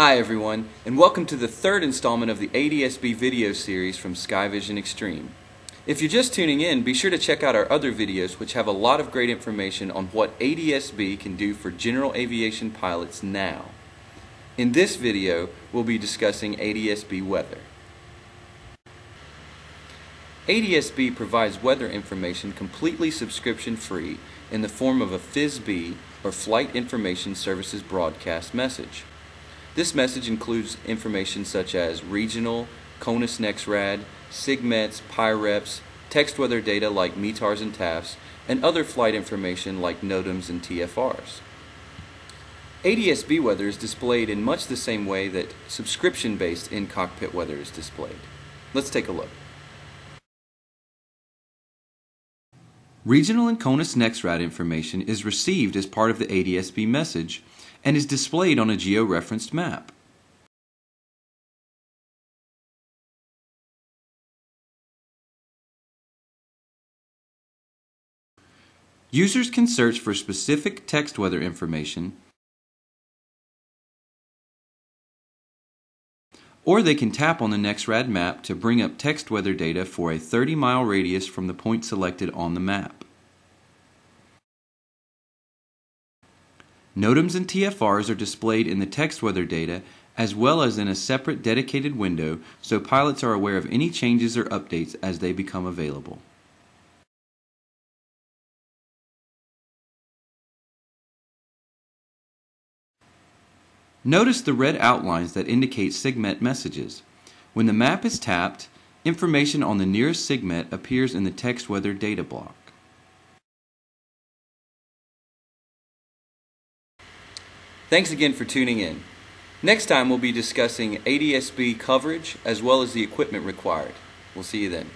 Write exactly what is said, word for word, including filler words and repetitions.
Hi everyone, and welcome to the third installment of the A D S B video series from SkyVision Xtreme. If you're just tuning in, be sure to check out our other videos which have a lot of great information on what A D S B can do for general aviation pilots now. In this video, we'll be discussing A D S B weather. A D S B provides weather information completely subscription-free in the form of a F I S B or Flight Information Services broadcast message. This message includes information such as regional, CONUS-NEXRAD, SIGMETs, PIREPs, text weather data like METARs and TAFs, and other flight information like NOTAMs and T F Rs. A D S B weather is displayed in much the same way that subscription-based in-cockpit weather is displayed. Let's take a look. Regional and CONUS-NEXRAD information is received as part of the A D S B message and is displayed on a geo-referenced map. Users can search for specific text weather information, or they can tap on the NEXRAD map to bring up text weather data for a thirty mile radius from the point selected on the map. NOTAMs and T F Rs are displayed in the text weather data as well as in a separate dedicated window, so pilots are aware of any changes or updates as they become available. Notice the red outlines that indicate SIGMET messages. When the map is tapped, information on the nearest SIGMET appears in the text weather data block. Thanks again for tuning in. Next time we'll be discussing A D S B coverage as well as the equipment required. We'll see you then.